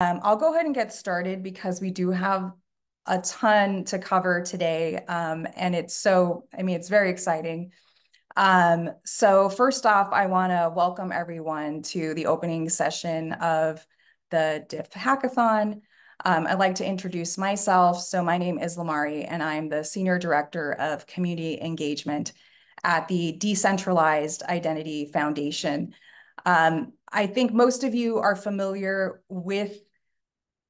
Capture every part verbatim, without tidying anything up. Um, I'll go ahead and get started because we do have a ton to cover today. Um, and it's so, I mean, it's very exciting. Um, so first off, I want to welcome everyone to the opening session of the D I F Hackathon. Um, I'd like to introduce myself. So my name is Lamari, and I'm the Senior Director of Community Engagement at the Decentralized Identity Foundation. Um, I think most of you are familiar with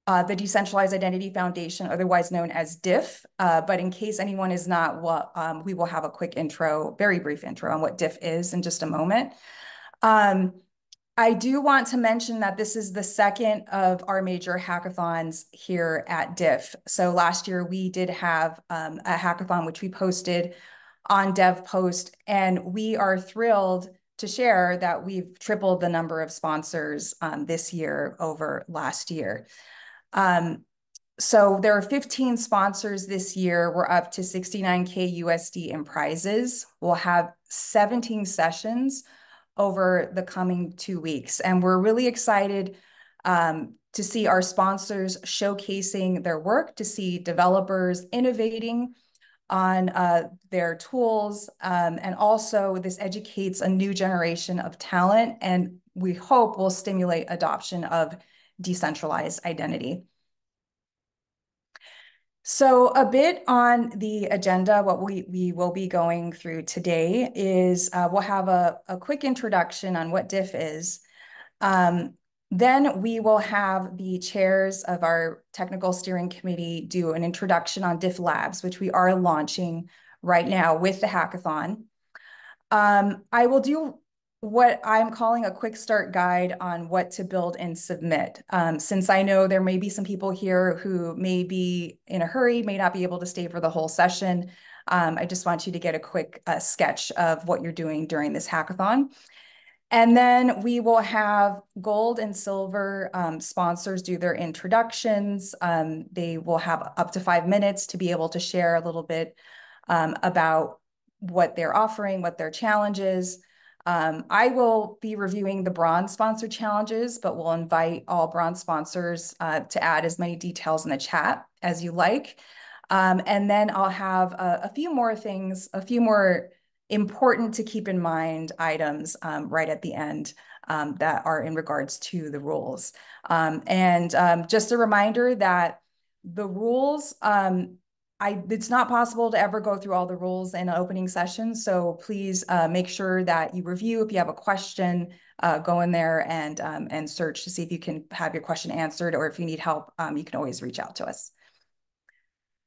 uh, the Decentralized Identity Foundation, otherwise known as D I F, uh, but in case anyone is not, well, um, we will have a quick intro, very brief intro on what D I F is in just a moment. Um, I do want to mention that this is the second of our major hackathons here at D I F. So last year we did have um, a hackathon which we posted on DevPost, and we are thrilled to share that we've tripled the number of sponsors um, this year over last year. Um, so there are fifteen sponsors this year. We're up to sixty-nine K U S D in prizes. We'll have seventeen sessions over the coming two weeks. And we're really excited um, to see our sponsors showcasing their work, to see developers innovating on uh, their tools. Um, and also this educates a new generation of talent, and we hope will stimulate adoption of decentralized identity. So a bit on the agenda, what we, we will be going through today is uh, we'll have a, a quick introduction on what D I F is. Um, Then we will have the chairs of our technical steering committee do an introduction on D I F Labs, which we are launching right now with the hackathon. Um, I will do what I'm calling a quick start guide on what to build and submit, um, since I know there may be some people here who may be in a hurry, may not be able to stay for the whole session. Um, I just want you to get a quick uh, sketch of what you're doing during this hackathon. And then we will have gold and silver um, sponsors do their introductions. Um, they will have up to five minutes to be able to share a little bit um, about what they're offering, what their challenge is. Um, I will be reviewing the bronze sponsor challenges, but we'll invite all bronze sponsors uh, to add as many details in the chat as you like. Um, and then I'll have a, a few more things, a few more important to keep in mind items um, right at the end um, that are in regards to the rules. Um, and um, just a reminder that the rules, um, I, it's not possible to ever go through all the rules in an opening session. So please uh, make sure that you review. If you have a question, uh, go in there and, um, and search to see if you can have your question answered, or if you need help, um, you can always reach out to us.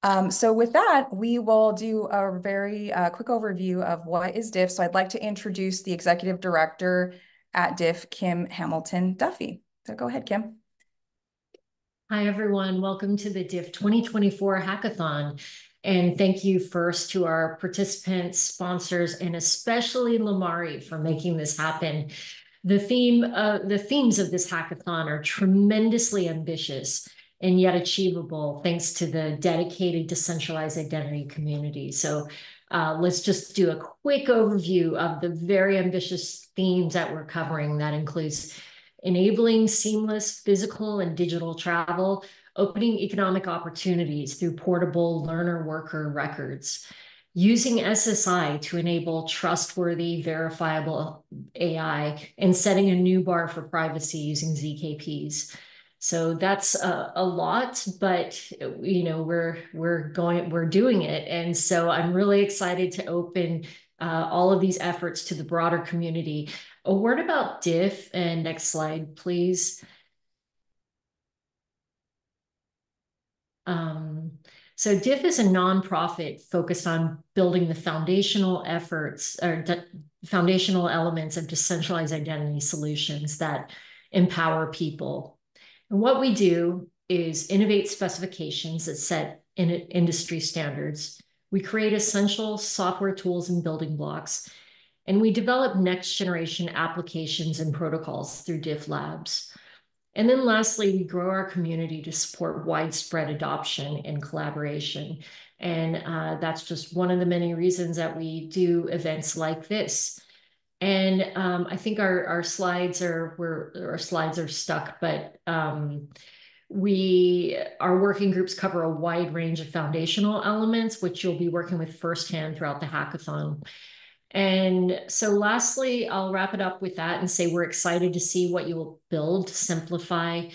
Um, so with that, we will do a very uh, quick overview of what is D I F. So I'd like to introduce the Executive Director at D I F, Kim Hamilton Duffy. So go ahead, Kim. Hi, everyone. Welcome to the D I F twenty twenty-four Hackathon. And thank you first to our participants, sponsors, and especially Lamari for making this happen. The, theme, uh, the themes of this hackathon are tremendously ambitious and yet achievable thanks to the dedicated decentralized identity community. So uh, let's just do a quick overview of the very ambitious themes that we're covering. That includes enabling seamless physical and digital travel, opening economic opportunities through portable learner worker records, using S S I to enable trustworthy, verifiable A I, and setting a new bar for privacy using Z K Ps. So that's a, a lot, but you know we're we're going we're doing it, and so I'm really excited to open uh, all of these efforts to the broader community. A word about D I F, and next slide, please. Um, so D I F is a nonprofit focused on building the foundational efforts or foundational elements of decentralized identity solutions that empower people. And what we do is innovate specifications that set in industry standards. We create essential software tools and building blocks, and we develop next generation applications and protocols through D I F Labs. And then lastly, we grow our community to support widespread adoption and collaboration. And uh, that's just one of the many reasons that we do events like this. And um, I think our, our slides are we're, our slides are stuck, but um, We, our working groups cover a wide range of foundational elements, which you'll be working with firsthand throughout the hackathon. And so lastly, I'll wrap it up with that and say we're excited to see what you will build to simplify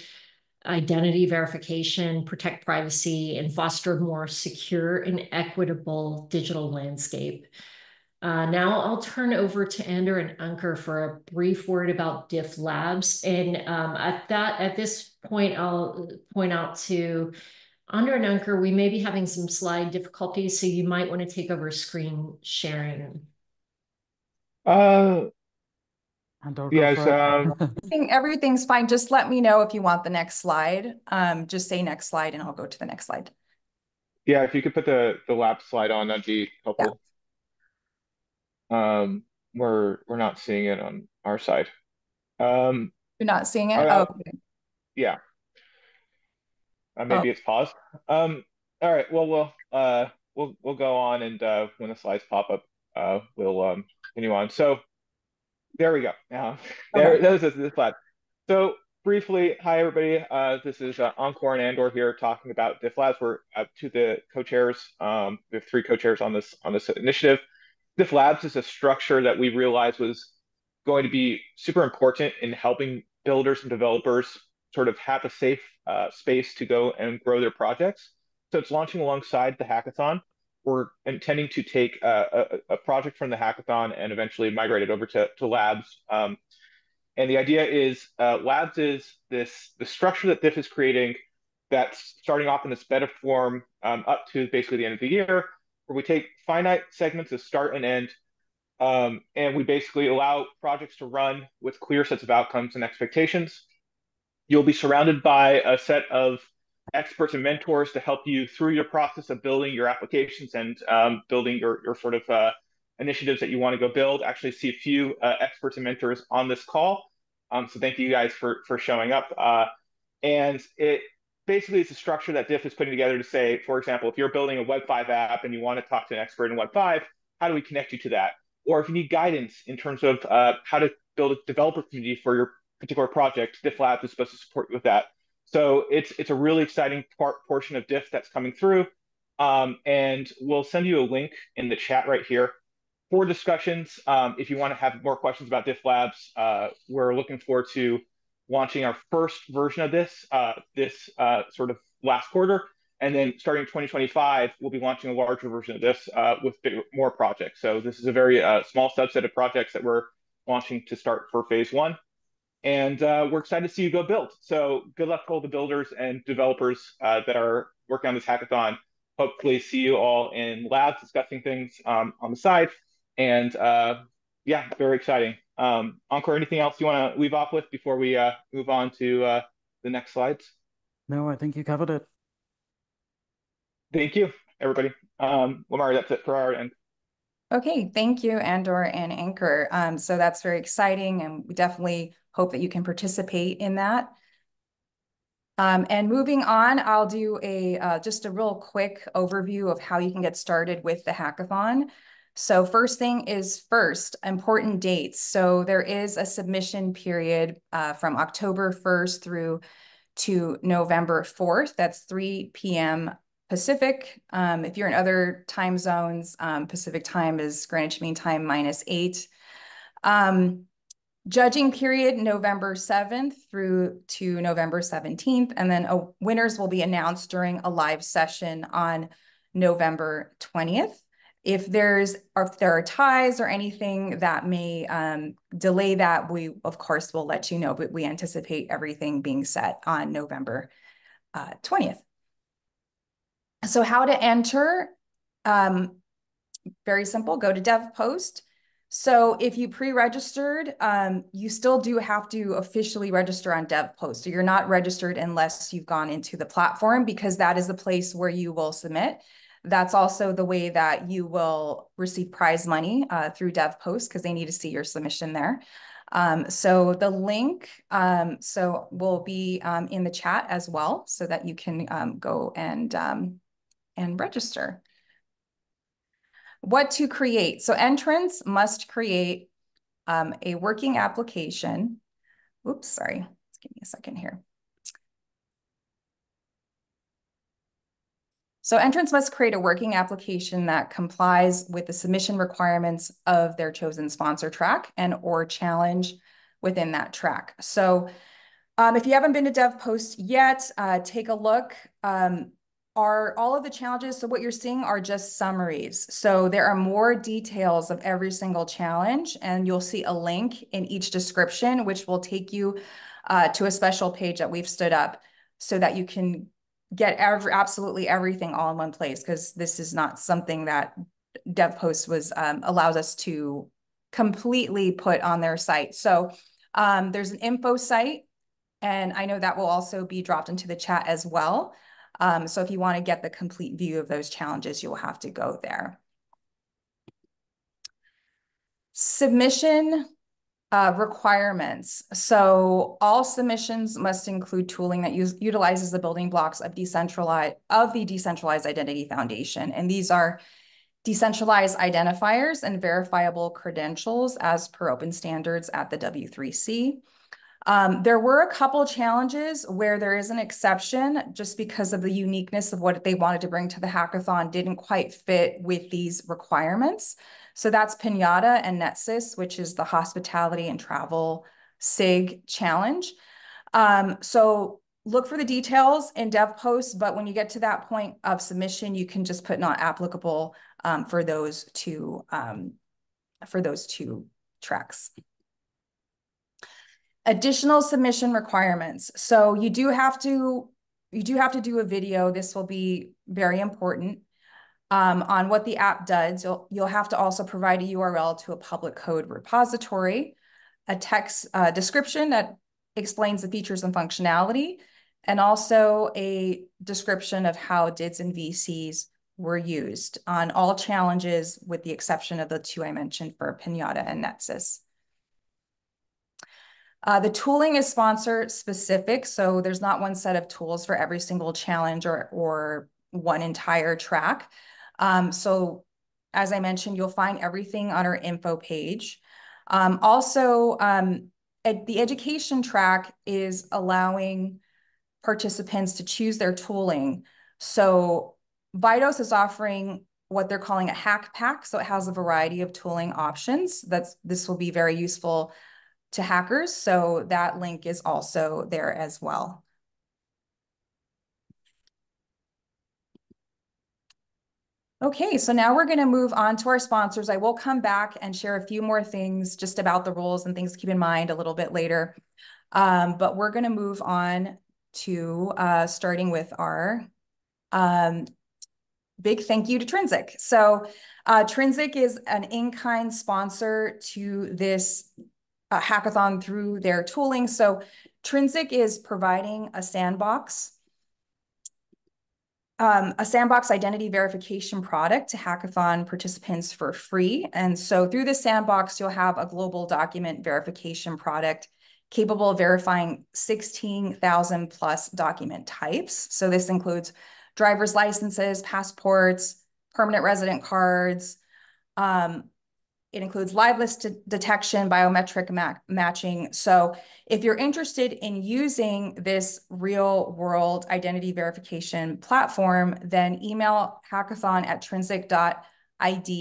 identity verification, protect privacy, and foster a more secure and equitable digital landscape. Uh, now I'll turn over to Andor and Ankur for a brief word about D I F Labs. And um, at that, at this point, I'll point out to Andor and Ankur, we may be having some slide difficulties, so you might want to take over screen sharing. Uh, yes, um... everything, everything's fine. Just let me know if you want the next slide. Um, just say next slide, and I'll go to the next slide. Yeah, if you could put the the lab slide on, that'd be helpful. Yeah. Um, we're we're not seeing it on our side. Um, You're not seeing it. Uh, oh, okay. Yeah. Uh, maybe oh. it's paused. Um. All right. Well, we'll uh we'll we'll go on, and uh, when the slides pop up, uh, we'll um continue on. So there we go. Now there, those is this slide. So briefly, hi everybody. Uh, this is uh, Ankur and Andor here talking about D I F Labs. We're up to the co-chairs. Um, we have three co-chairs on this on this initiative. D I F Labs is a structure that we realized was going to be super important in helping builders and developers sort of have a safe uh, space to go and grow their projects. So it's launching alongside the hackathon. We're intending to take a, a, a project from the hackathon and eventually migrate it over to, to Labs. Um, and the idea is uh, Labs is this the structure that D I F is creating that's starting off in this beta form um, up to basically the end of the year, where we take finite segments of start and end, um, and we basically allow projects to run with clear sets of outcomes and expectations. You'll be surrounded by a set of experts and mentors to help you through your process of building your applications and um, building your, your sort of uh, initiatives that you want to go build. Actually see a few uh, experts and mentors on this call. Um, so thank you guys for, for showing up. Uh, and it basically, it's a structure that D I F is putting together to say, for example, if you're building a Web five app and you want to talk to an expert in Web five, how do we connect you to that? Or if you need guidance in terms of uh, how to build a developer community for your particular project, D I F Labs is supposed to support you with that. So it's it's a really exciting part, portion of D I F that's coming through. Um, and we'll send you a link in the chat right here for discussions. Um, if you want to have more questions about D I F Labs, uh, we're looking forward to launching our first version of this, uh, this uh, sort of last quarter. And then starting twenty twenty-five, we'll be launching a larger version of this uh, with big, more projects. So this is a very uh, small subset of projects that we're launching to start for phase one. And uh, we're excited to see you go build. So good luck to all the builders and developers uh, that are working on this hackathon. Hopefully see you all in labs discussing things um, on the side. And uh, yeah, very exciting. Um, Ankur, anything else you want to leave off with before we uh, move on to uh, the next slides? No, I think you covered it. Thank you, everybody. Um, Lamari, that's it for our end. Okay, thank you, Andor and Ankur. Um, so that's very exciting, and we definitely hope that you can participate in that. Um, and moving on, I'll do a uh, just a real quick overview of how you can get started with the hackathon. So first thing is first, important dates. So there is a submission period uh, from October first through to November fourth. That's three P M Pacific. Um, if you're in other time zones, um, Pacific time is Greenwich Mean Time minus eight. Um, judging period, November seventh through to November seventeenth. And then a, winners will be announced during a live session on November twentieth. If there's or if there are ties or anything that may um, delay that, we of course will let you know, but we anticipate everything being set on November uh, twentieth. So how to enter, um, very simple, go to DevPost. So if you pre-registered, um, you still do have to officially register on DevPost. So you're not registered unless you've gone into the platform, because that is the place where you will submit. That's also the way that you will receive prize money uh, through DevPost, because they need to see your submission there. Um, so the link um, so will be um, in the chat as well, so that you can um, go and, um, and register. What to create. So entrants must create um, a working application. Oops, sorry. Give me a second here. So entrants must create a working application that complies with the submission requirements of their chosen sponsor track and or challenge within that track. So um, if you haven't been to DevPost yet, uh, take a look. Um, are all of the challenges, so what you're seeing are just summaries. So there are more details of every single challenge, and you'll see a link in each description, which will take you uh, to a special page that we've stood up so that you can get every, absolutely everything all in one place, because this is not something that DevPost was um, allows us to completely put on their site. So um, there's an info site, and I know that will also be dropped into the chat as well. Um, so if you want to get the complete view of those challenges, you'll have to go there. Submission Uh, requirements. So all submissions must include tooling that use, utilizes the building blocks of decentralized of the Decentralized Identity Foundation. And these are decentralized identifiers and verifiable credentials as per open standards at the W three C. Um, there were a couple challenges where there is an exception just because of the uniqueness of what they wanted to bring to the hackathon didn't quite fit with these requirements. So that's Pinata and NetSys, which is the hospitality and travel S I G challenge. Um, so look for the details in DevPost, but when you get to that point of submission, you can just put not applicable um, for those two um, for those two tracks. Additional submission requirements. So you do have to you do have to do a video. This will be very important. Um, on what the app does, you'll, you'll have to also provide a U R L to a public code repository, a text uh, description that explains the features and functionality, and also a description of how D I Ds and V Cs were used on all challenges, with the exception of the two I mentioned for Pinata and NetSys. Uh, the tooling is sponsor-specific, so there's not one set of tools for every single challenge or, or one entire track. Um, so as I mentioned, you'll find everything on our info page. Um, also, um, ed the education track is allowing participants to choose their tooling. So ViDOS is offering what they're calling a hack pack. So it has a variety of tooling options. That's, this will be very useful to hackers. So that link is also there as well. Okay, so now we're going to move on to our sponsors. I will come back and share a few more things just about the rules and things to keep in mind a little bit later. Um, but we're going to move on to uh, starting with our um, big thank you to Trinsic. So uh, Trinsic is an in-kind sponsor to this uh, hackathon through their tooling. So Trinsic is providing a sandbox Um, a sandbox identity verification product to hackathon participants for free. And so through the sandbox, you'll have a global document verification product capable of verifying sixteen thousand plus document types. So this includes driver's licenses, passports, permanent resident cards. Um, it includes live list detection, biometric ma- matching. So if you're interested in using this real world identity verification platform, then email hackathon at trinsic dot I D.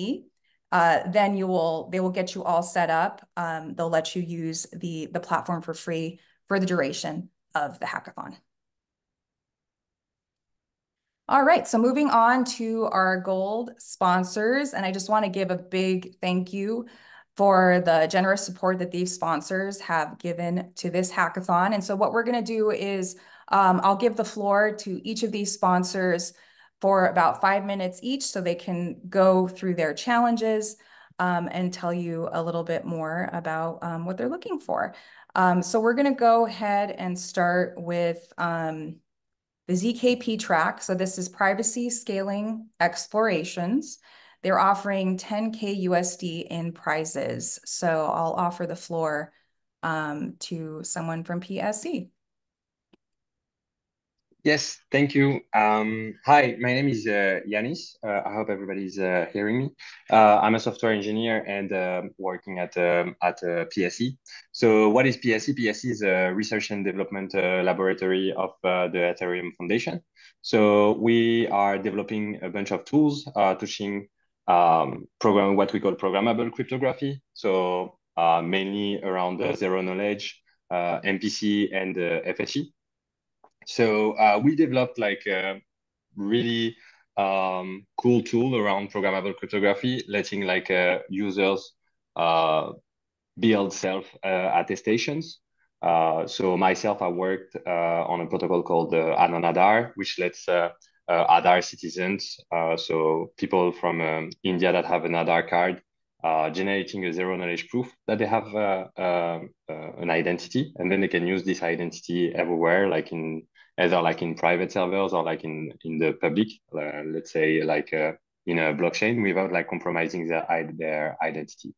Uh, then you will, they will get you all set up. Um, they'll let you use the, the platform for free for the duration of the hackathon. All right, so moving on to our gold sponsors, and I just want to give a big thank you for the generous support that these sponsors have given to this hackathon. And so what we're going to do is um, I'll give the floor to each of these sponsors for about five minutes each so they can go through their challenges um, and tell you a little bit more about um, what they're looking for. Um, so we're going to go ahead and start with... Um, the Z K P track. So this is Privacy Scaling Explorations. They're offering ten K U S D in prizes. So I'll offer the floor um, to someone from P S E. Yes, thank you. Um, hi, my name is uh, Yanis. Uh, I hope everybody's uh, hearing me. Uh, I'm a software engineer and um, working at um, at uh, P S E. So what is P S E? P S E is a research and development uh, laboratory of uh, the Ethereum Foundation. So we are developing a bunch of tools uh, touching um, program what we call programmable cryptography. So uh, mainly around uh, zero-knowledge, uh, M P C, and uh, F S E. So uh, we developed like a really um, cool tool around programmable cryptography, letting like uh, users uh, build self uh, attestations. Uh, so myself, I worked uh, on a protocol called uh, Anon Aadhaar, which lets uh, uh, Aadhaar citizens, uh, so people from um, India that have an Aadhaar card, uh, generating a zero-knowledge proof that they have uh, uh, uh, an identity, and then they can use this identity everywhere, like in either like in private servers or like in, in the public, uh, let's say like uh, in a blockchain, without like compromising their, their identity.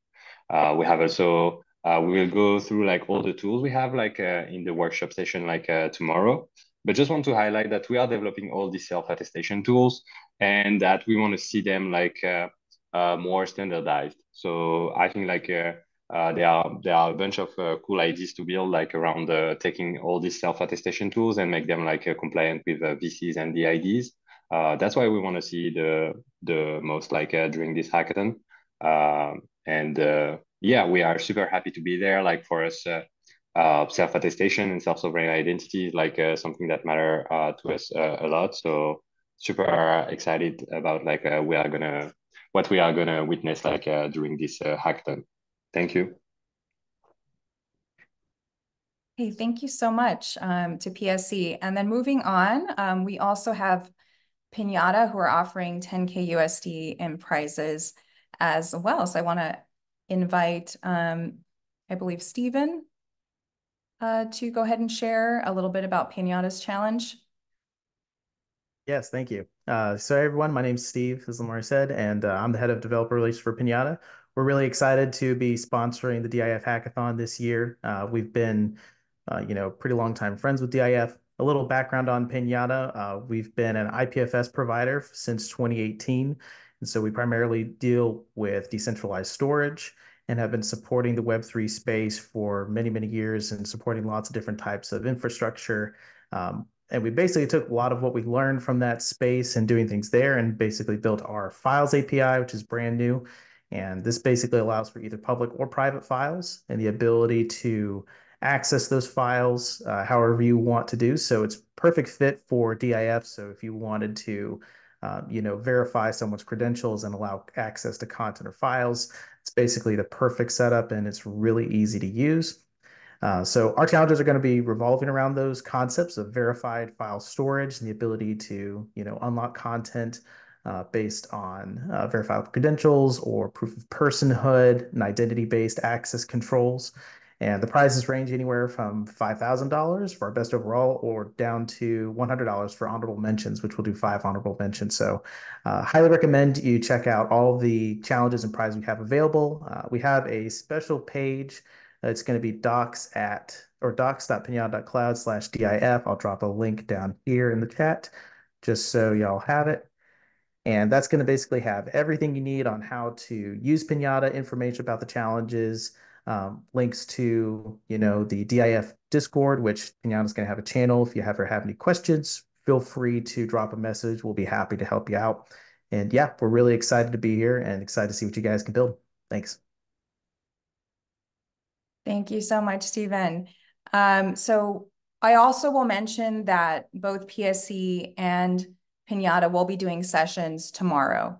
Uh, we have also, uh, we will go through like all the tools we have like uh, in the workshop session like uh, tomorrow, but just want to highlight that we are developing all these self-attestation tools and that we want to see them like uh, uh, more standardized. So I think like uh, Uh, there are there are a bunch of uh, cool ideas to build like around uh, taking all these self-attestation tools and make them like uh, compliant with uh, V Cs and D I Ds. Uh, that's why we want to see the the most like uh, during this hackathon. Uh, and uh, yeah, we are super happy to be there. Like for us, uh, uh, self-attestation and self-sovereign identity is like uh, something that matter uh, to us uh, a lot. So super excited about like uh, we are gonna what we are gonna witness like uh, during this uh, hackathon. Thank you. Hey, thank you so much um, to P S E. And then moving on, um, we also have Pinata, who are offering ten K U S D in prizes as well. So I want to invite, um, I believe, Stephen uh, to go ahead and share a little bit about Pinata's challenge. Yes, thank you. Uh, so everyone, my name's Steve, as Lamari said, and uh, I'm the head of developer release for Pinata. We're really excited to be sponsoring the D I F hackathon this year. Uh, we've been, uh, you know, pretty long time friends with D I F. A little background on Pinata. Uh, we've been an I P F S provider since twenty eighteen. And so we primarily deal with decentralized storage and have been supporting the web three space for many, many years and supporting lots of different types of infrastructure. Um, and we basically took a lot of what we learned from that space and doing things there and basically built our files A P I, which is brand new. And this basically allows for either public or private files and the ability to access those files uh, however you want to do. So it's perfect fit for D I F. So if you wanted to, uh, you know, verify someone's credentials and allow access to content or files, it's basically the perfect setup and it's really easy to use. Uh, so our challenges are going to be revolving around those concepts of verified file storage and the ability to, you know, unlock content Uh, based on uh, verifiable credentials or proof of personhood and identity-based access controls. And the prizes range anywhere from five thousand dollars for our best overall or down to one hundred dollars for honorable mentions, which will do five honorable mentions. So uh, highly recommend you check out all the challenges and prizes we have available. Uh, we have a special page. It's going to be docs at or docs.pinata.cloud slash DIF. I'll drop a link down here in the chat just so y'all have it. And that's going to basically have everything you need on how to use Pinata, information about the challenges, um, links to, you know, the D I F Discord, which Pinata is going to have a channel. If you ever have any questions, feel free to drop a message. We'll be happy to help you out. And yeah, we're really excited to be here and excited to see what you guys can build. Thanks. Thank you so much, Stephen. Um, so I also will mention that both P S E and Pinata will be doing sessions tomorrow.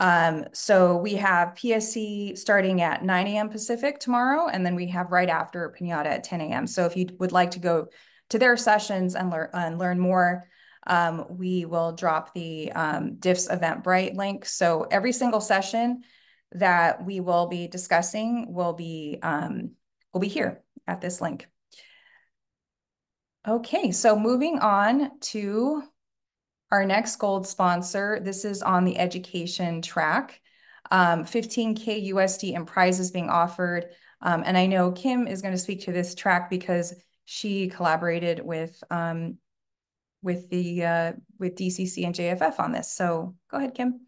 Um, so we have P S C starting at nine A M Pacific tomorrow, and then we have right after Pinata at ten A M So if you would like to go to their sessions and, lear and learn more, um, we will drop the um, D I F's Eventbrite link. So every single session that we will be discussing will be, um, will be here at this link. Okay, so moving on to our next gold sponsor. This is on the education track. Um, fifteen K U S D in prizes being offered. Um, and I know Kim is going to speak to this track because she collaborated with um, with the uh, with D C C and J F F on this. So go ahead, Kim.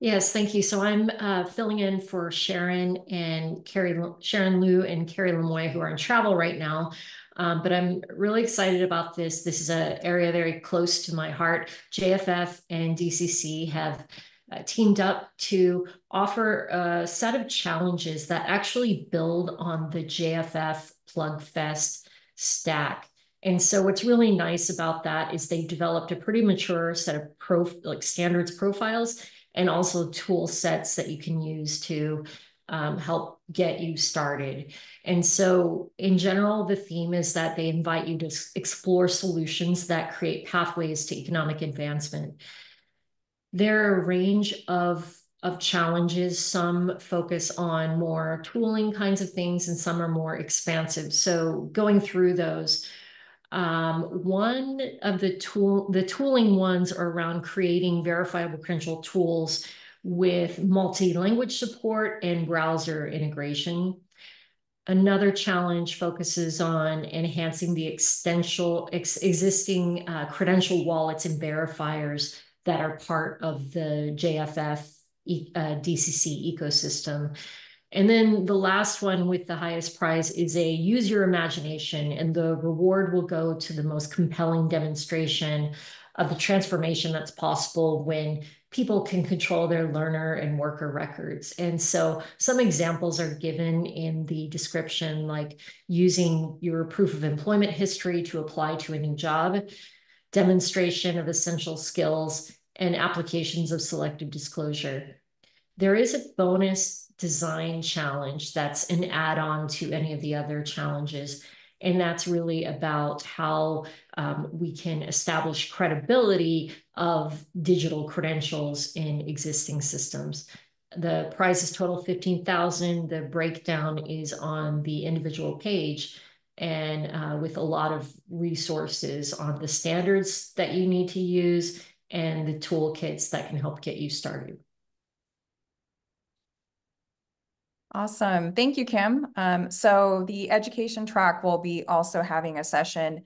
Yes, thank you. So I'm uh, filling in for Sharon and Carrie, Sharon Liu and Carrie Lemoy, who are on travel right now. Um, but I'm really excited about this. This is an area very close to my heart. J F F and D C C have uh, teamed up to offer a set of challenges that actually build on the J F F Plugfest stack. And so what's really nice about that is they developed a pretty mature set of prof like standards profiles and also tool sets that you can use to Um, help get you started. And so in general, the theme is that they invite you to explore solutions that create pathways to economic advancement. There are a range of, of challenges. Some focus on more tooling kinds of things, and some are more expansive. So going through those, um, one of the tool, the tooling ones are around creating verifiable credential tools with multi-language support and browser integration. Another challenge focuses on enhancing the extension, ex existing uh, credential wallets and verifiers that are part of the J F F e uh, D C C ecosystem. And then the last one with the highest prize is a use your imagination, and the reward will go to the most compelling demonstration of the transformation that's possible when people can control their learner and worker records. And so some examples are given in the description, like using your proof of employment history to apply to a new job, demonstration of essential skills, and applications of selective disclosure. There is a bonus design challenge that's an add-on to any of the other challenges. And that's really about how um, we can establish credibility of digital credentials in existing systems. The prize is total fifteen thousand dollars. The breakdown is on the individual page, and uh, with a lot of resources on the standards that you need to use and the toolkits that can help get you started. Awesome. Thank you, Kim. Um, so the education track will be also having a session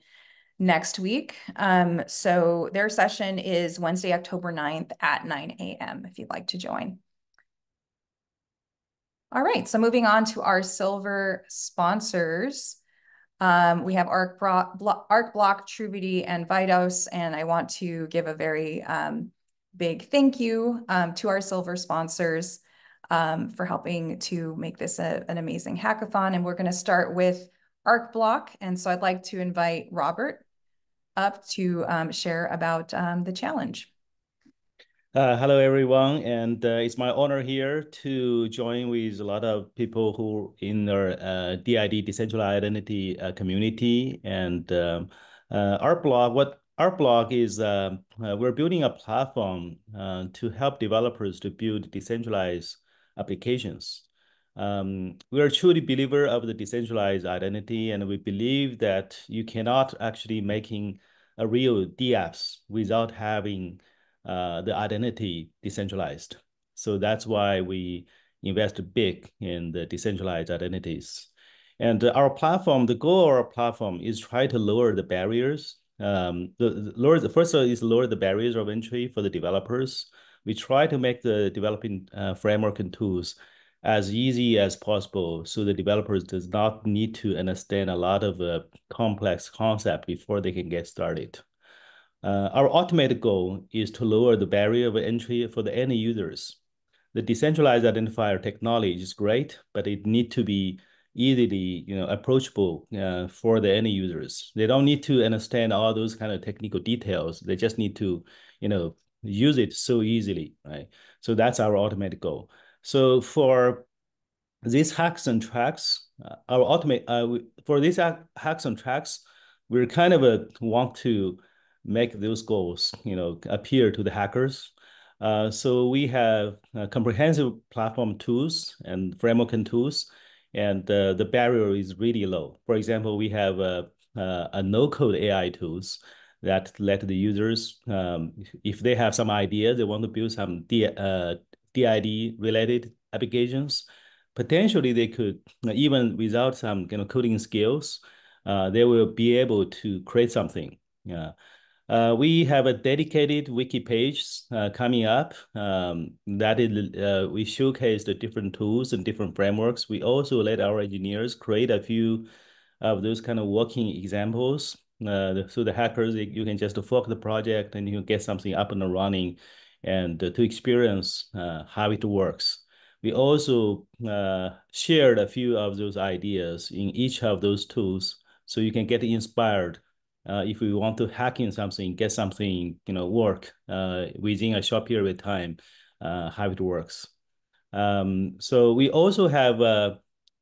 next week. Um, so their session is Wednesday, October ninth at nine A M if you'd like to join. All right. So moving on to our silver sponsors, um, we have ArcBlock, ArcBlock, Truvity, and ViDOS. And I want to give a very um, big thank you um, to our silver sponsors Um, for helping to make this a, an amazing hackathon. And we're going to start with ArcBlock. And so I'd like to invite Robert up to um, share about um, the challenge. Uh, hello, everyone. And uh, it's my honor here to join with a lot of people who are in the uh, D I D, Decentralized Identity uh, community. And um, uh, ArcBlock, what ArcBlock is, uh, uh, we're building a platform uh, to help developers to build decentralized applications. Um, we are truly believer of the decentralized identity, and we believe that you cannot actually making a real D apps without having uh, the identity decentralized. So that's why we invest big in the decentralized identities. And our platform, the goal of our platform is try to lower the barriers. Um, the, the lower the first is lower the barriers of entry for the developers. We try to make the developing uh, framework and tools as easy as possible, so the developers does not need to understand a lot of uh, complex concept before they can get started. Uh, our ultimate goal is to lower the barrier of entry for the end users. The decentralized identifier technology is great, but it needs to be easily, you know, approachable uh, for the end users. They don't need to understand all those kind of technical details. They just need to, you know, use it so easily, right? So that's our ultimate goal. So for these hacks and tracks, uh, our ultimate uh, we, for these ha hacks and tracks, we're kind of a, want to make those goals, you know, appear to the hackers. Uh, so we have uh, comprehensive platform tools and framework and tools, and uh, the barrier is really low. For example, we have a, a, a no-code A I tools that let the users, um, if they have some idea, they want to build some D, uh, D I D-related applications, potentially they could, even without some you know, coding skills, uh, they will be able to create something. Yeah. Uh, we have a dedicated wiki page uh, coming up um, that is, uh, we showcase the different tools and different frameworks. We also let our engineers create a few of those kind of working examples. Uh, so the hackers, you can just fork the project and you get something up and running and to experience uh, how it works. We also uh, shared a few of those ideas in each of those tools, so you can get inspired. Uh, if we want to hack in something, get something, you know, work uh, within a short period of time, uh, how it works. Um, so we also have uh,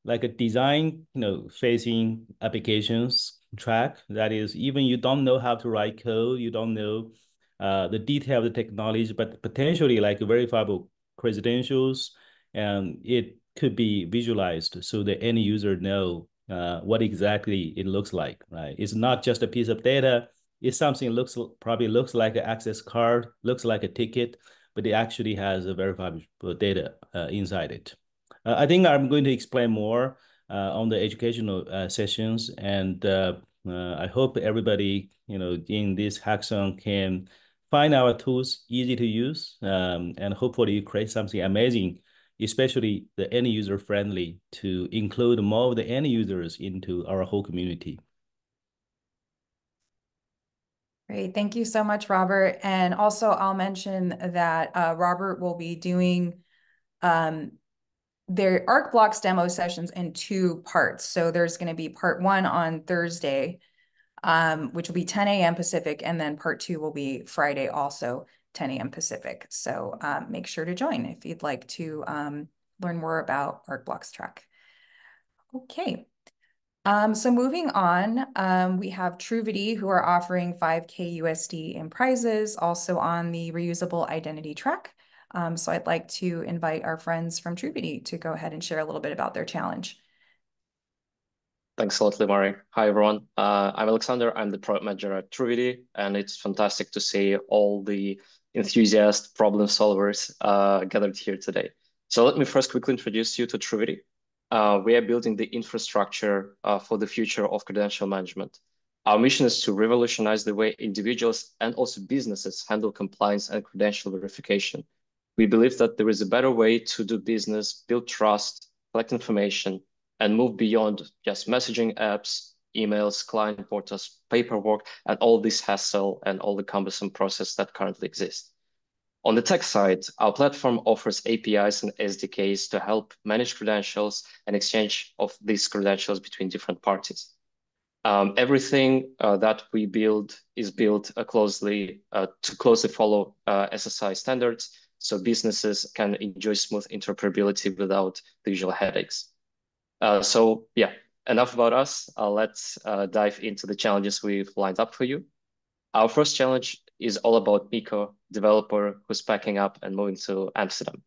like a design, you know, facing applications track. That is, even you don't know how to write code, you don't know uh, the detail of the technology, but potentially like verifiable credentials, and it could be visualized so the end user know uh, what exactly it looks like, right? It's not just a piece of data. It's something looks probably looks like an access card, looks like a ticket, but it actually has a verifiable data uh, inside it. Uh, I think I'm going to explain more uh, on the educational uh, sessions, and uh, uh, I hope everybody, you know, in this hackathon can find our tools easy to use, um, and hopefully you create something amazing, especially the end user friendly, to include more of the end users into our whole community. Great, thank you so much, Robert. And also I'll mention that uh, Robert will be doing um, their ArcBlock demo sessions in two parts. So there's gonna be part one on Thursday, um, which will be ten A M Pacific, and then part two will be Friday also, ten A M Pacific. So um, make sure to join if you'd like to um, learn more about ArcBlock's track. Okay, um, so moving on, um, we have Truvity, who are offering five K U S D in prizes, also on the reusable identity track. Um, so I'd like to invite our friends from Truvity to go ahead and share a little bit about their challenge. Thanks a lot, Lamari. Hi, everyone. Uh, I'm Alexander. I'm the product manager at Truvity, and it's fantastic to see all the enthusiast problem solvers uh, gathered here today. So let me first quickly introduce you to Truvity. Uh, we are building the infrastructure uh, for the future of credential management. Our mission is to revolutionize the way individuals and also businesses handle compliance and credential verification. We believe that there is a better way to do business, build trust, collect information, and move beyond just messaging apps, emails, client portals, paperwork, and all this hassle and all the cumbersome process that currently exists. On the tech side, our platform offers A P Is and S D Ks to help manage credentials and exchange of these credentials between different parties. Um, everything uh, that we build is built uh, closely uh, to closely follow uh, S S I standards, so businesses can enjoy smooth interoperability without the usual headaches. Uh, so yeah, enough about us. Uh, let's uh, dive into the challenges we've lined up for you. Our first challenge is all about Miko, developer who's packing up and moving to Amsterdam.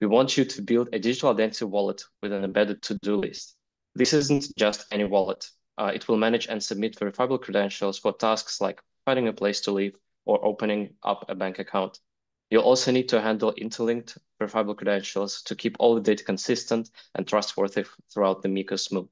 We want you to build a digital identity wallet with an embedded to-do list. This isn't just any wallet. Uh, it will manage and submit verifiable credentials for tasks like finding a place to live or opening up a bank account. You'll also need to handle interlinked verifiable credentials to keep all the data consistent and trustworthy throughout the Miko's move.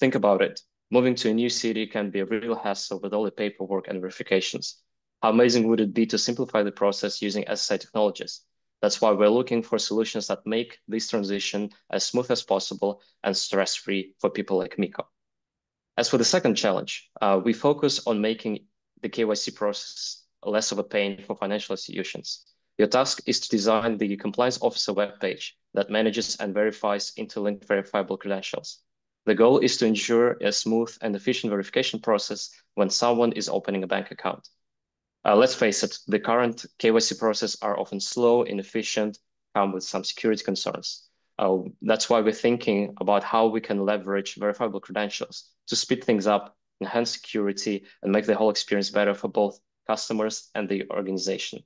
Think about it. Moving to a new city can be a real hassle with all the paperwork and verifications. How amazing would it be to simplify the process using S S I technologies? That's why we're looking for solutions that make this transition as smooth as possible and stress-free for people like Miko. As for the second challenge, uh, we focus on making the K Y C process less of a pain for financial institutions. Your task is to design the compliance officer webpage that manages and verifies interlinked verifiable credentials. The goal is to ensure a smooth and efficient verification process when someone is opening a bank account. Uh, let's face it, the current K Y C process are often slow, inefficient, come with some security concerns. Uh, that's why we're thinking about how we can leverage verifiable credentials to speed things up, enhance security, and make the whole experience better for both customers and the organization.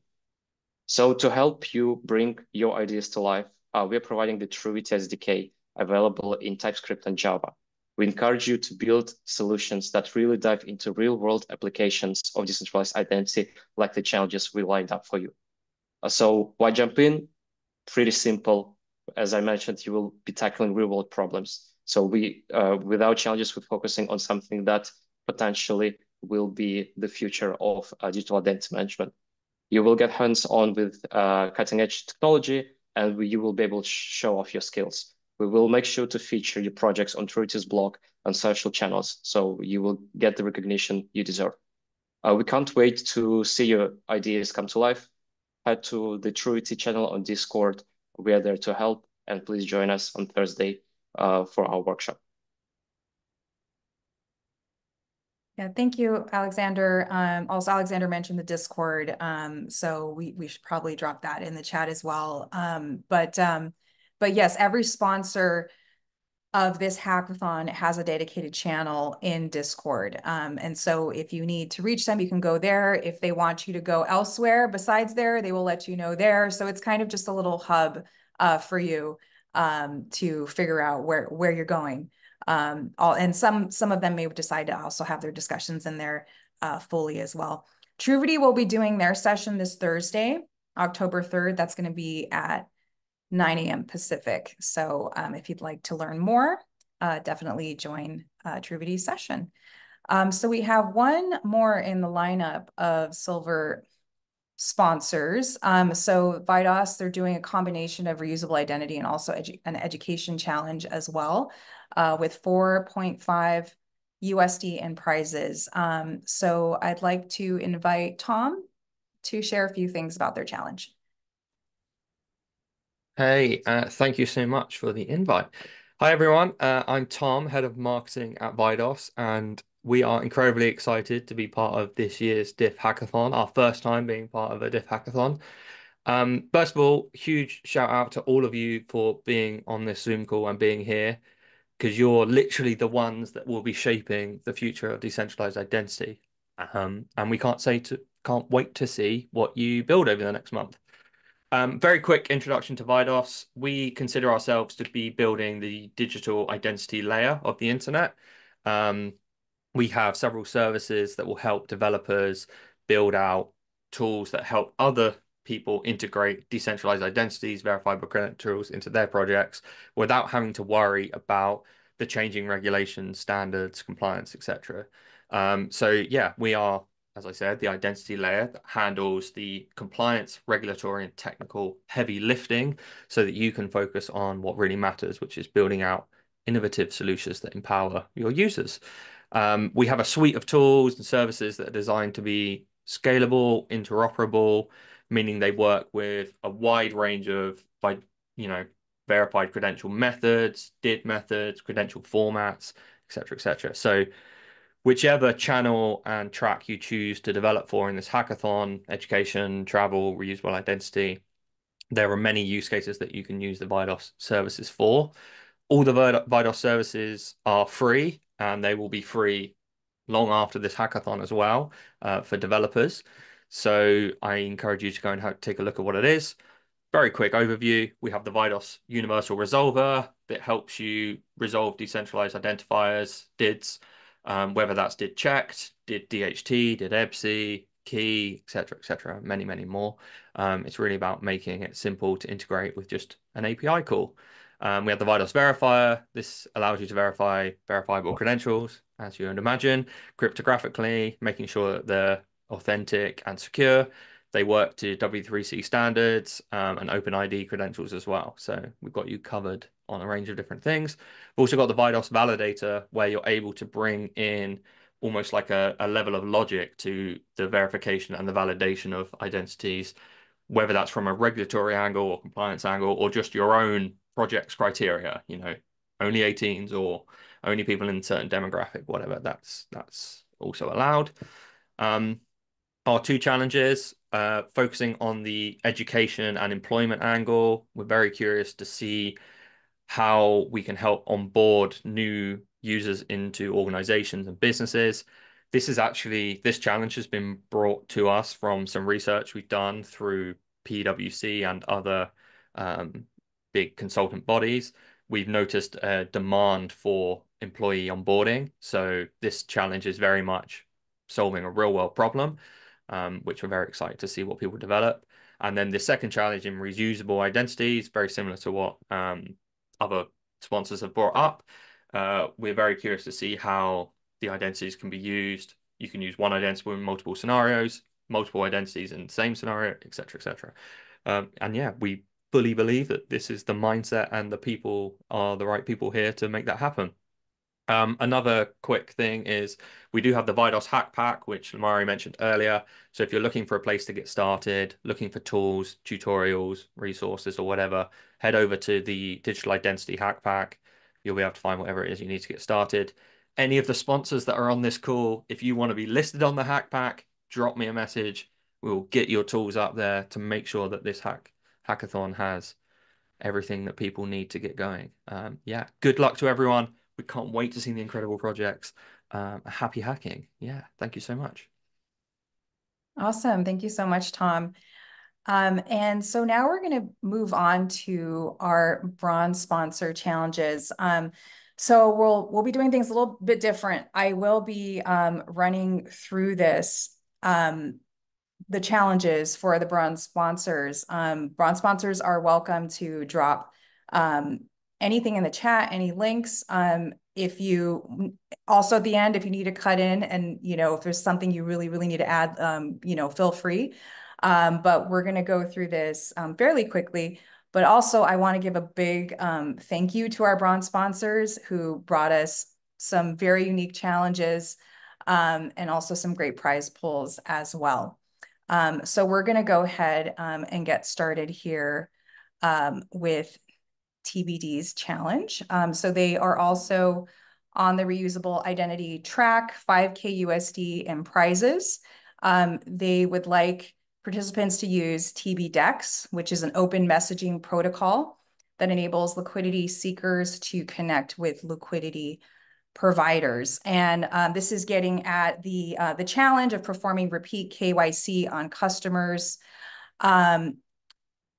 So to help you bring your ideas to life, uh, we're providing the Truvity S D K available in TypeScript and Java. We encourage you to build solutions that really dive into real-world applications of decentralized identity, like the challenges we lined up for you. Uh, so why jump in? Pretty simple. As I mentioned, you will be tackling real-world problems. So we, uh, with our challenges, we're focusing on something that potentially will be the future of uh, digital identity management. You will get hands-on with uh, cutting-edge technology, and we, you will be able to show off your skills. We will make sure to feature your projects on Truvity's blog and social channels, so you will get the recognition you deserve. Uh, we can't wait to see your ideas come to life. Head to the Truvity channel on Discord. We are there to help, and please join us on Thursday uh, for our workshop. Yeah, thank you, Alexander. Um, also, Alexander mentioned the Discord, um, so we, we should probably drop that in the chat as well. Um, but um, but yes, every sponsor of this hackathon has a dedicated channel in Discord. Um, and so if you need to reach them, you can go there. If they want you to go elsewhere besides there, they will let you know there. So it's kind of just a little hub uh, for you um, to figure out where, where you're going. Um, all, and some, some of them may decide to also have their discussions in there uh, fully as well. Truvity will be doing their session this Thursday, October third. That's going to be at nine A M Pacific. So um, if you'd like to learn more, uh, definitely join uh, Truvity's session. Um, so we have one more in the lineup of silver sponsors. Um, so ViDOS, they're doing a combination of reusable identity and also edu an education challenge as well, uh, with four point five U S D in prizes. Um, so I'd like to invite Tom to share a few things about their challenge. Hey, uh, thank you so much for the invite. Hi, everyone. Uh, I'm Tom, Head of Marketing at ViDOS, and we are incredibly excited to be part of this year's diff Hackathon, our first time being part of a diff Hackathon. Um, first of all, huge shout out to all of you for being on this Zoom call and being here, because you're literally the ones that will be shaping the future of decentralized identity. Um, and we can't, say to, can't wait to see what you build over the next month. Um, very quick introduction to ViDOS. We consider ourselves to be building the digital identity layer of the internet. Um, we have several services that will help developers build out tools that help other people integrate decentralized identities, verifiable credentials into their projects without having to worry about the changing regulations, standards, compliance, et cetera. Um, so yeah, we are, as I said, the identity layer that handles the compliance, regulatory, and technical heavy lifting so that you can focus on what really matters, which is building out innovative solutions that empower your users. Um, we have a suite of tools and services that are designed to be scalable, interoperable, meaning they work with a wide range of, you know, verified credential methods, D I D methods, credential formats, et cetera, et cetera. So whichever channel and track you choose to develop for in this hackathon, education, travel, reusable identity, there are many use cases that you can use the ViDOS services for. All the ViDOS services are free, and they will be free long after this hackathon as well uh, for developers. So I encourage you to go and take a look at what it is. Very quick overview. We have the ViDOS Universal Resolver that helps you resolve decentralized identifiers, D I Ds, Um, whether that's did Cheqd, did D H T, did E B C, key, et cetera, et cetera, many, many more. Um, it's really about making it simple to integrate with just an A P I call. Um, we have the ViDOS Verifier. This allows you to verify verifiable credentials, as you would imagine, cryptographically, making sure that they're authentic and secure. They work to W three C standards um, and OpenID credentials as well. So we've got you covered on a range of different things. We've also got the ViDOS validator, where you're able to bring in almost like a, a level of logic to the verification and the validation of identities, whether that's from a regulatory angle or compliance angle, or just your own project's criteria, you know, only eighteens or only people in a certain demographic, whatever, that's, that's also allowed. Um, our two challenges, uh, focusing on the education and employment angle. We're very curious to see how we can help onboard new users into organizations and businesses. This is actually, this challenge has been brought to us from some research we've done through P W C and other um, big consultant bodies. We've noticed a demand for employee onboarding. So this challenge is very much solving a real world problem, um, which we're very excited to see what people develop. And then the second challenge in reusable identities, very similar to what um, other sponsors have brought up. Uh, we're very curious to see how the identities can be used You can use one identity in multiple scenarios, multiple identities in the same scenario, et cetera, et cetera. Um, and yeah, we fully believe that this is the mindset and the people are the right people here to make that happen. Um, another quick thing is we do have the ViDOS hack pack, which Lamari mentioned earlier. So if you're looking for a place to get started, looking for tools, tutorials, resources, or whatever, head over to the digital identity hack pack. You'll be able to find whatever it is you need to get started. Any of the sponsors that are on this call, if you want to be listed on the hack pack, drop me a message. We'll get your tools up there to make sure that this hack hackathon has everything that people need to get going. Um, yeah, good luck to everyone. We can't wait to see the incredible projects. Um, happy hacking. Yeah, thank you so much. Awesome. Thank you so much, Tom. Um, and so now we're going to move on to our bronze sponsor challenges. Um, so we'll we'll be doing things a little bit different. I will be um, running through this, um, the challenges for the bronze sponsors. Um, bronze sponsors are welcome to drop um, anything in the chat, any links. Um, if you also at the end, if you need to cut in and, you know, if there's something you really, really need to add, um, you know, feel free. Um, but we're going to go through this um, fairly quickly. But also I want to give a big um, thank you to our bronze sponsors who brought us some very unique challenges um, and also some great prize pools as well. Um, so we're going to go ahead um, and get started here um, with T B D's challenge. Um, so they are also on the reusable identity track, five K U S D in prizes. Um, they would like participants to use T B D E X, which is an open messaging protocol that enables liquidity seekers to connect with liquidity providers. And um, this is getting at the, uh, the challenge of performing repeat K Y C on customers um,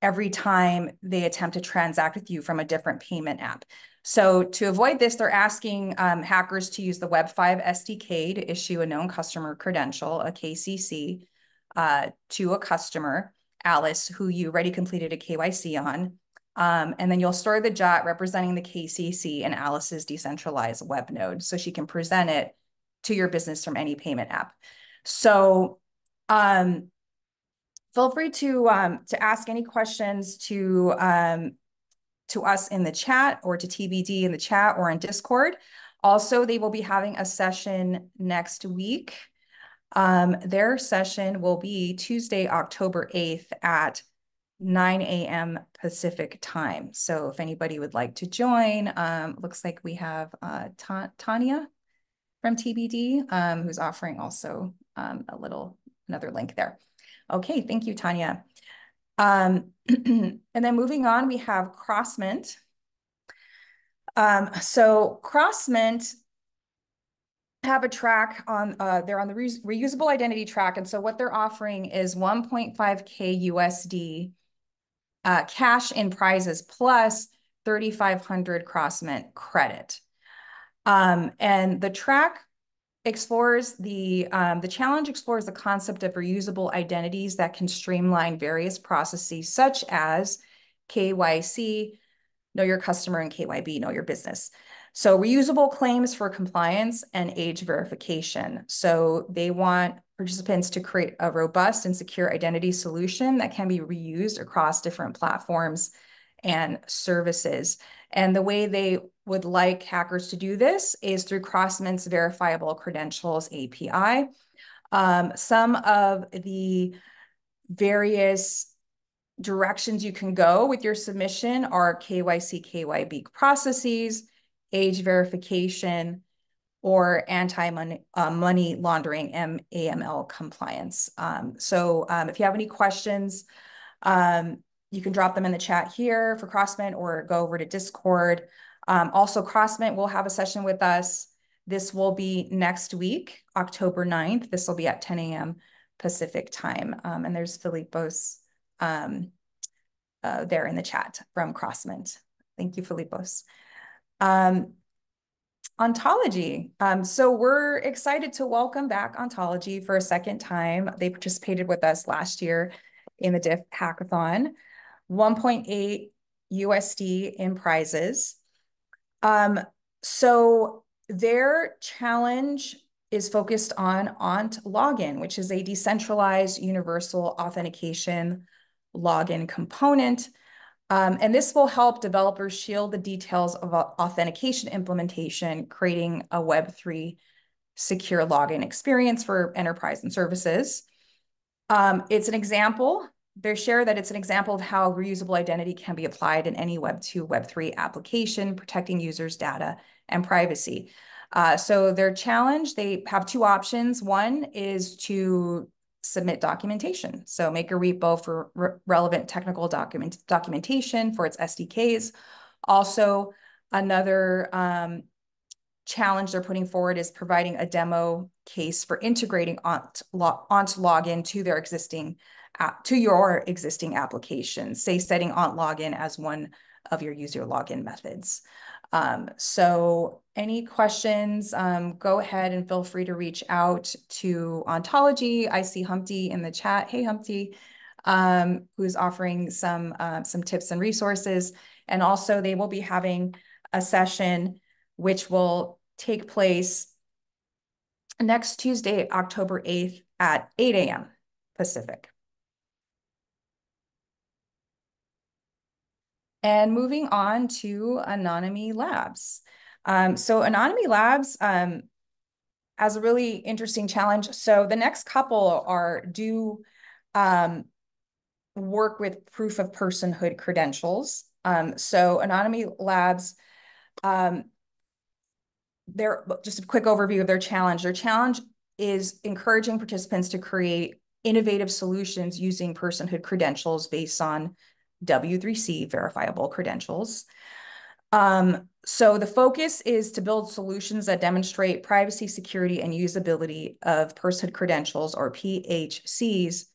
every time they attempt to transact with you from a different payment app. So to avoid this, they're asking um, hackers to use the Web five S D K to issue a known customer credential, a K C C, Uh, to a customer, Alice, who you already completed a K Y C on. Um, and then you'll store the J O T representing the K C C in Alice's decentralized web node so she can present it to your business from any payment app. So um, feel free to, um, to ask any questions to, um, to us in the chat or to T B D in the chat or in Discord. Also, they will be having a session next week. Um, their session will be Tuesday, October eighth at nine A M Pacific time. So if anybody would like to join, um, looks like we have uh, Ta Tanya from T B D, um, who's offering also um, a little, another link there. Okay, thank you, Tanya. Um, and then moving on, we have CrossMint. Um, so CrossMint have a track on, uh, they're on the re reusable identity track. And so what they're offering is one point five K U S D uh, cash in prizes plus thirty-five hundred CrossMint credit. Um, and the track explores the, um, the challenge explores the concept of reusable identities that can streamline various processes such as K Y C, know your customer, and K Y B, know your business. So reusable claims for compliance and age verification. So they want participants to create a robust and secure identity solution that can be reused across different platforms and services. And the way they would like hackers to do this is through CrossMint's Verifiable Credentials A P I. Um, some of the various directions you can go with your submission are K Y C, K Y B processes, age verification, or anti-money uh, money laundering, M A M L compliance. Um, so um, if you have any questions, um, you can drop them in the chat here for CrossMint or go over to Discord. Um, also, CrossMint will have a session with us. This will be next week, October ninth. This will be at ten A M Pacific time. Um, and there's Filippos um, uh, there in the chat from CrossMint. Thank you, Filippos. Um, Ontology. Um, so we're excited to welcome back Ontology for a second time. They participated with us last year in the D I F hackathon, one point eight U S D in prizes. Um, so their challenge is focused on O N T login, which is a decentralized universal authentication login component. Um, and this will help developers shield the details of authentication implementation, creating a Web three secure login experience for enterprise and services. Um, it's an example. They share that it's an example of how reusable identity can be applied in any Web two, Web three application, protecting users' data and privacy. Uh, so their challenge, they have two options. One is to submit documentation. So make a repo for re relevant technical document documentation for its S D Ks. Also, another um, challenge they're putting forward is providing a demo case for integrating O N T, lo O N T login to their existing app, to your existing application, say setting O N T login as one of your user login methods. Um, so any questions, um, go ahead and feel free to reach out to Ontology. I see Humpty in the chat. Hey, Humpty, um, who's offering some, uh, some tips and resources. And also they will be having a session which will take place next Tuesday, October eighth at eight A M Pacific. And moving on to Anonyme Labs. Um, so Anonyme Labs um, has a really interesting challenge. So the next couple are do um, work with proof of personhood credentials. Um, so Anonyme Labs, um, their, just a quick overview of their challenge. Their challenge is encouraging participants to create innovative solutions using personhood credentials based on W three C verifiable credentials. Um, so the focus is to build solutions that demonstrate privacy, security, and usability of personhood credentials, or P H Cs,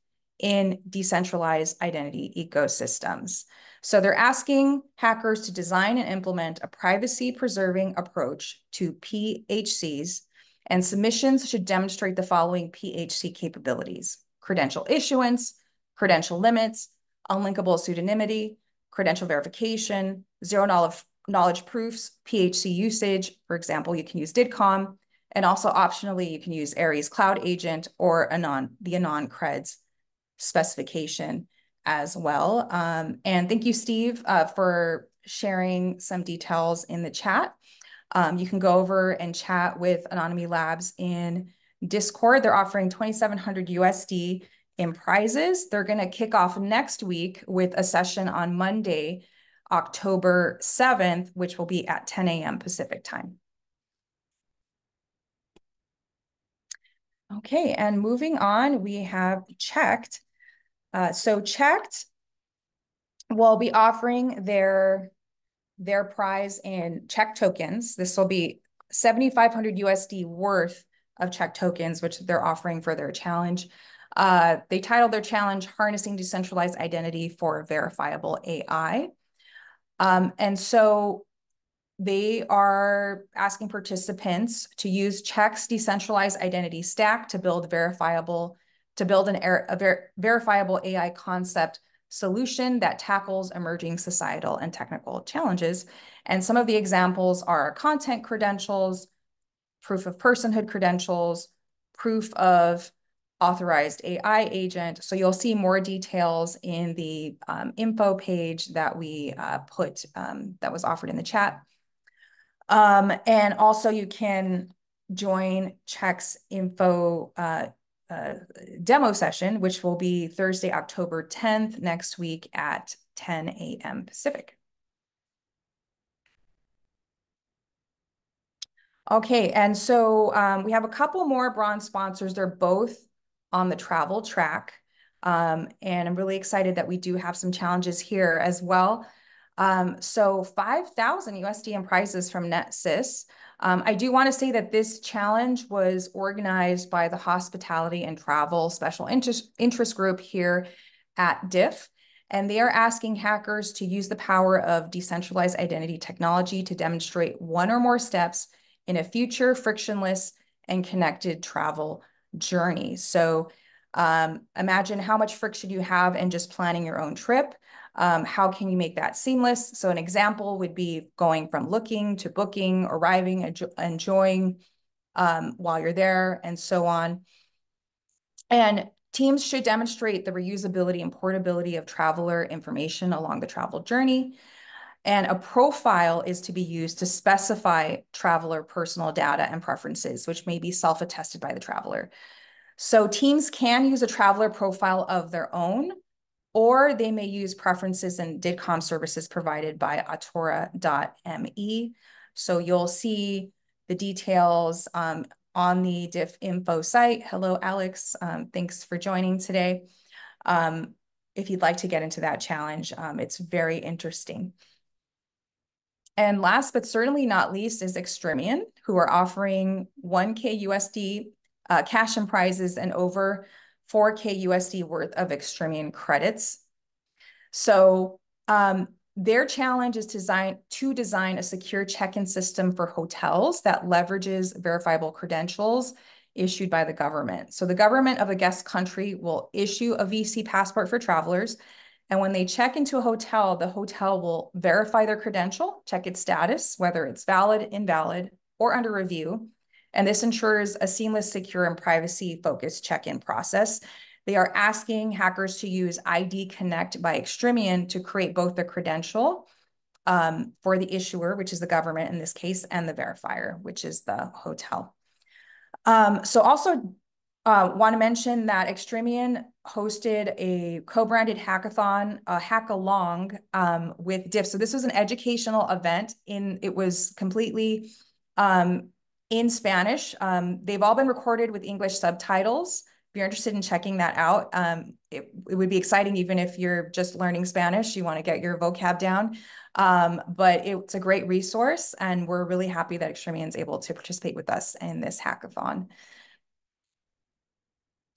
in decentralized identity ecosystems. So they're asking hackers to design and implement a privacy-preserving approach to P H Cs, and submissions should demonstrate the following P H C capabilities: credential issuance, credential limits, unlinkable pseudonymity, credential verification, zero-knowledge proofs, P H C usage. For example, you can use DIDCOM, and also optionally, you can use Aries Cloud Agent or Anon, the Anon Creds specification as well. Um, and thank you, Steve, uh, for sharing some details in the chat. Um, you can go over and chat with Anonyme Labs in Discord. They're offering twenty-seven hundred U S D in prizes. They're going to kick off next week with a session on Monday, October seventh, which will be at ten A M Pacific time. Okay, and moving on, we have Cheqd. Uh, so Cheqd will be offering their, their prize in Cheqd tokens. This will be seventy-five hundred U S D worth of Cheqd tokens, which they're offering for their challenge. Uh, they titled their challenge, Harnessing Decentralized Identity for Verifiable A I. Um, and so they are asking participants to use Cheqd's decentralized identity stack to build verifiable, to build an, a ver verifiable A I concept solution that tackles emerging societal and technical challenges. And some of the examples are content credentials, proof of personhood credentials, proof of authorized A I agent. So you'll see more details in the um, info page that we uh, put, um, that was offered in the chat. Um, and also you can join Cheqd's info uh, uh, demo session, which will be Thursday, October tenth, next week at ten A M Pacific. Okay, and so um, we have a couple more bronze sponsors. They're both on the travel track. Um, and I'm really excited that we do have some challenges here as well. Um, so five thousand U S D in prizes from NetSys. Um, I do wanna say that this challenge was organized by the Hospitality and Travel Special Interest, Interest Group here at D I F. And they are asking hackers to use the power of decentralized identity technology to demonstrate one or more steps in a future frictionless and connected travel journey. So um, imagine how much friction you have in just planning your own trip. Um, how can you make that seamless? So an example would be going from looking to booking, arriving, enjoying, um, while you're there, and so on. And teams should demonstrate the reusability and portability of traveler information along the travel journey. And a profile is to be used to specify traveler personal data and preferences, which may be self-attested by the traveler. So teams can use a traveler profile of their own, or they may use preferences and D I D C O M services provided by autora dot M E. So you'll see the details um, on the D I F info site. Hello, Alex. Um, thanks for joining today. Um, if you'd like to get into that challenge, um, it's very interesting. And last but certainly not least is Extrimian, who are offering one K U S D uh, cash and prizes and over four K U S D worth of Extrimian credits. So um, their challenge is designed to design a secure check-in system for hotels that leverages verifiable credentials issued by the government. So the government of a guest country will issue a V C passport for travelers. And when they check into a hotel, the hotel will verify their credential, check its status, whether it's valid, invalid, or under review. And this ensures a seamless, secure, and privacy-focused check-in process. They are asking hackers to use I D Connect by Extrimian to create both the credential um, for the issuer, which is the government in this case, and the verifier, which is the hotel. Um, so also, Uh, want to mention that Extrimian hosted a co-branded hackathon, a hack-along um, with D I F. So this was an educational event. In it was completely um, in Spanish. Um, they've all been recorded with English subtitles. If you're interested in checking that out, um, it, it would be exciting even if you're just learning Spanish. You want to get your vocab down. Um, but it, it's a great resource, and we're really happy that Extrimian is able to participate with us in this hackathon.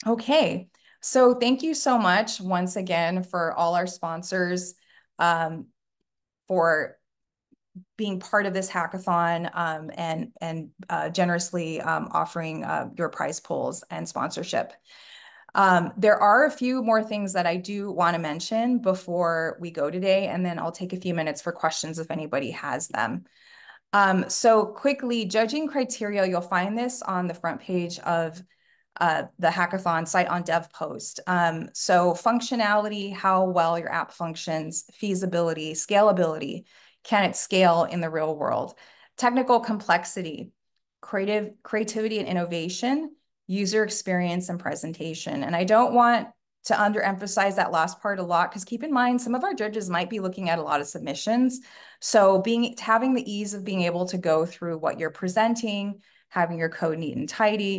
Okay, so thank you so much once again for all our sponsors um, for being part of this hackathon um, and, and uh, generously um, offering uh, your prize pools and sponsorship. Um, there are a few more things that I do want to mention before we go today, and then I'll take a few minutes for questions if anybody has them. Um, so quickly, judging criteria, you'll find this on the front page of Uh, the hackathon site on DevPost. Um, so functionality, how well your app functions, feasibility, scalability, can it scale in the real world, technical complexity, creative creativity and innovation, user experience and presentation. And I don't want to underemphasize that last part a lot, because keep in mind, some of our judges might be looking at a lot of submissions. So being having the ease of being able to go through what you're presenting, having your code neat and tidy.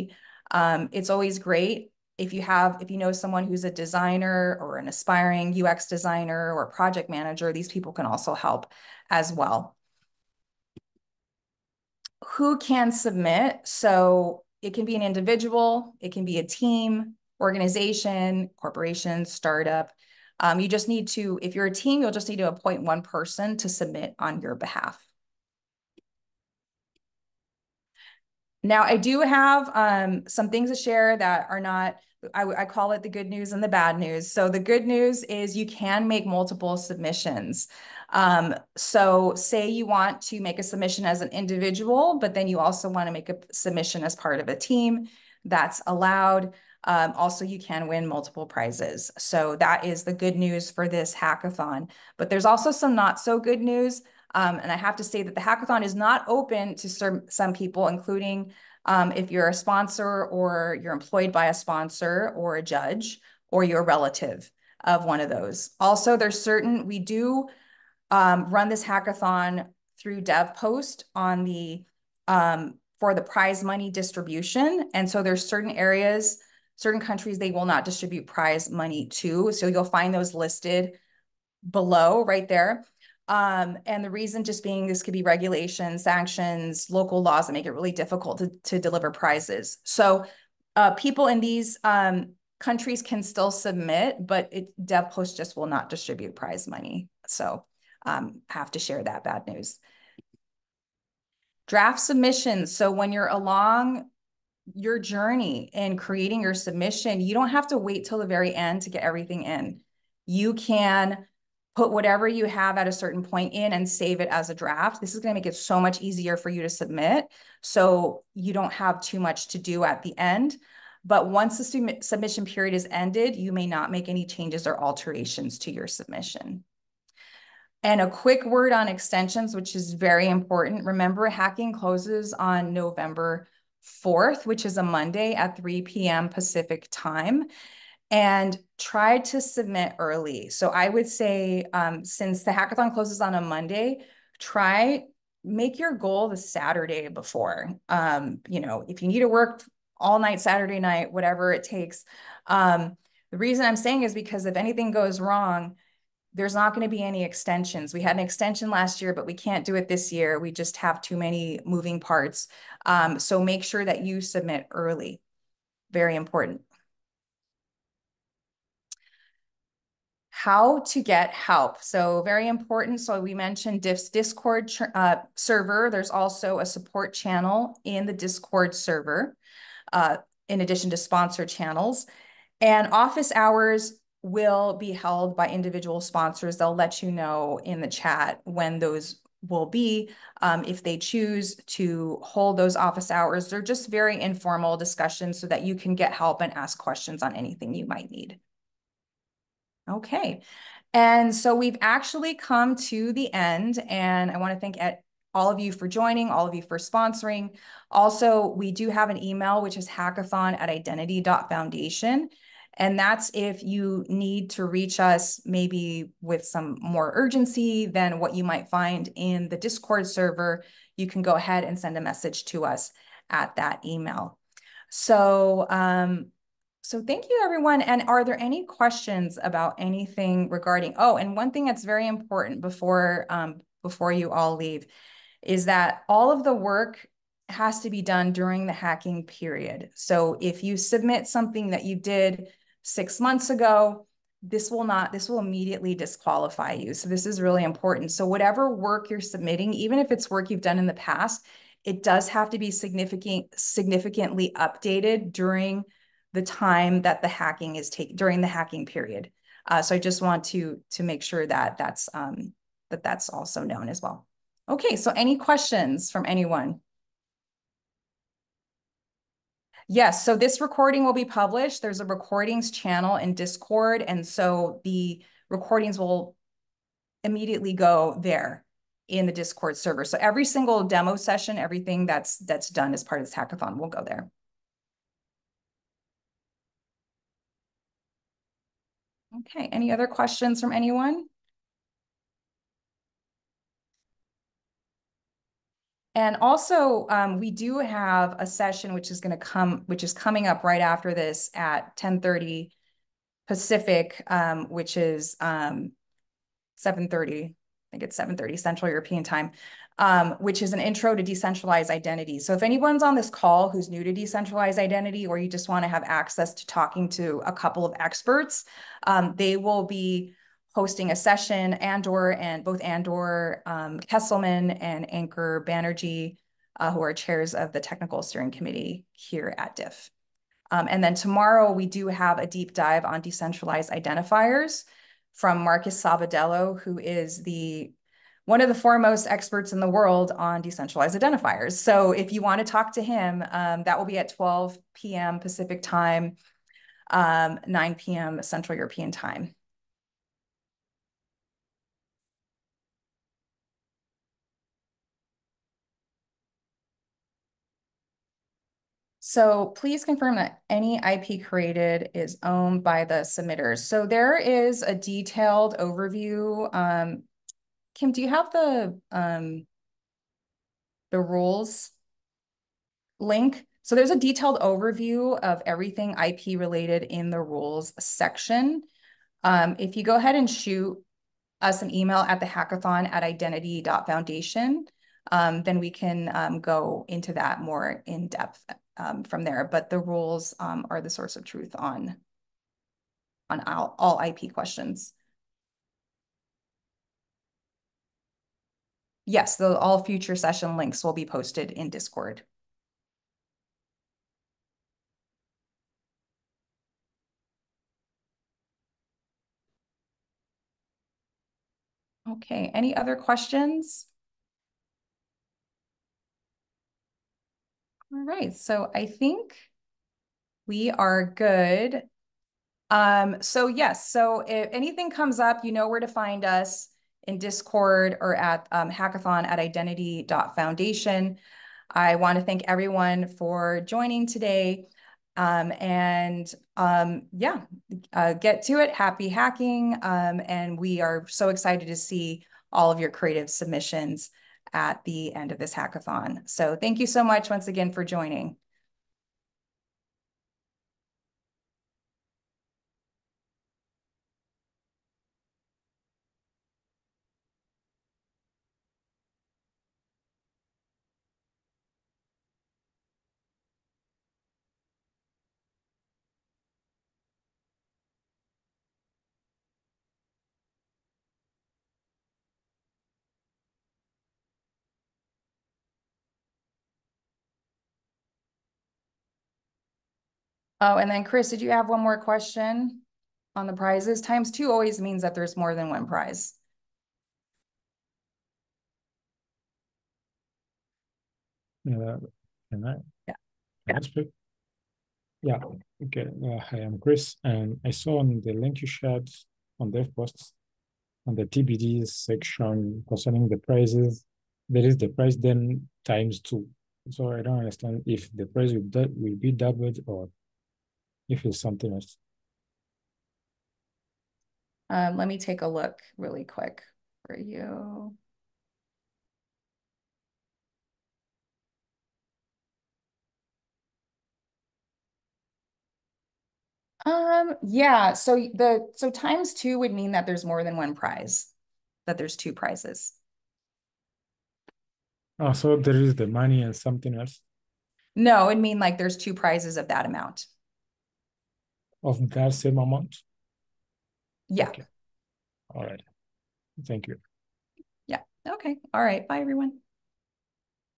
Um, it's always great if you have, if you know someone who's a designer or an aspiring U X designer or project manager, these people can also help as well. Who can submit? So it can be an individual, it can be a team, organization, corporation, startup. Um, you just need to, if you're a team, you'll just need to appoint one person to submit on your behalf. Now, I do have um, some things to share that are not, I, I call it the good news and the bad news. So the good news is you can make multiple submissions. Um, so say you want to make a submission as an individual, but then you also want to make a submission as part of a team. That's allowed. Um, also, you can win multiple prizes. So that is the good news for this hackathon. But there's also some not so good news. Um, and I have to say that the hackathon is not open to some, some people, including um, if you're a sponsor or you're employed by a sponsor or a judge or you're a relative of one of those. Also, there's certain, we do um, run this hackathon through DevPost on the, um, for the prize money distribution. And so there's certain areas, certain countries they will not distribute prize money to. So you'll find those listed below right there. Um, and the reason just being this could be regulations, sanctions, local laws that make it really difficult to, to deliver prizes. So uh, people in these um, countries can still submit, but it, DevPost just will not distribute prize money. So um, have to share that bad news. Draft submissions. So when you're along your journey in creating your submission, you don't have to wait till the very end to get everything in. You can put whatever you have at a certain point in and save it as a draft. This is going to make it so much easier for you to submit, so you don't have too much to do at the end. But once the sum- submission period is ended, you may not make any changes or alterations to your submission. And a quick word on extensions, which is very important. Remember, hacking closes on November fourth, which is a Monday at three p m Pacific time, and try to submit early. So I would say, um, since the hackathon closes on a Monday, try, make your goal the Saturday before. Um, you know, if you need to work all night, Saturday night, whatever it takes. Um, the reason I'm saying is because if anything goes wrong, there's not going to be any extensions. We had an extension last year, but we can't do it this year. We just have too many moving parts. Um, so make sure that you submit early. Very important. How to get help. So very important. So we mentioned D I F's Discord uh, server. There's also a support channel in the Discord server, uh, in addition to sponsor channels. And office hours will be held by individual sponsors. They'll let you know in the chat when those will be, um, if they choose to hold those office hours. They're just very informal discussions so that you can get help and ask questions on anything you might need. Okay, and so we've actually come to the end, and I want to thank at all of you for joining, all of you for sponsoring. Also, we do have an email, which is hackathon at identity dot foundation. And that's if you need to reach us maybe with some more urgency than what you might find in the Discord server. You can go ahead and send a message to us at that email. So, um, so thank you, everyone. And are there any questions about anything regarding, oh, and one thing that's very important before, um, before you all leave is that all of the work has to be done during the hacking period. So if you submit something that you did six months ago, this will not, this will immediately disqualify you. So this is really important. So whatever work you're submitting, even if it's work you've done in the past, it does have to be significant, significantly updated during the time that the hacking is taking, during the hacking period. Uh, so I just want to, to make sure that that's, um, that that's also known as well. Okay, so any questions from anyone? Yes, so this recording will be published. There's a recordings channel in Discord, and so the recordings will immediately go there in the Discord server. So every single demo session, everything that's that's done as part of this hackathon will go there. Okay, any other questions from anyone? And also, um, we do have a session which is going to come, which is coming up right after this at ten thirty Pacific, um, which is um, seven thirty. I think it's seven thirty Central European time, um, which is an intro to decentralized identity. So if anyone's on this call who's new to decentralized identity, or you just want to have access to talking to a couple of experts, um, they will be hosting a session. Andor and both Andor um, Kesselman and Ankur Banerjee, uh, who are chairs of the technical steering committee here at D I F. Um, and then tomorrow we do have a deep dive on decentralized identifiers from Marcus Sabadello, who is the one of the foremost experts in the world on decentralized identifiers. So if you want to talk to him, um, that will be at twelve p m Pacific time, um, nine p m Central European time. So please confirm that any I P created is owned by the submitters. So there is a detailed overview. Um, Kim, do you have the, um, the rules link? So there's a detailed overview of everything I P related in the rules section. Um, if you go ahead and shoot us an email at the hackathon at identity dot foundation, um, then we can um, go into that more in depth. Um, from there, but the rules um, are the source of truth on, on all, all I P questions. Yes, the, all future session links will be posted in Discord. Okay, any other questions? All right, so I think we are good. Um, so yes, so if anything comes up, you know where to find us in Discord or at um, hackathon at identity dot foundation. I want to thank everyone for joining today. Um, and um, yeah, uh, get to it. Happy hacking. Um, and we are so excited to see all of your creative submissions at the end of this hackathon. So thank you so much once again for joining. Oh, and then Chris, did you have one more question on the prizes? Times two always means that there's more than one prize. Uh, can I? Yeah. Can I speak? Yeah. Okay. Uh, hi, I'm Chris, and I saw on the link you shared on DevPost on the T B D section concerning the prizes, there is the prize then times two. So I don't understand if the prize will, will be doubled or if it's something else. Um, let me take a look really quick for you. Um, yeah, so the so times two would mean that there's more than one prize, that there's two prizes. Oh, so there is the money and something else? No, it'd mean like there's two prizes of that amount. Of that same amount? Yeah. Okay. All right. Thank you. Yeah. Okay. All right. Bye, everyone.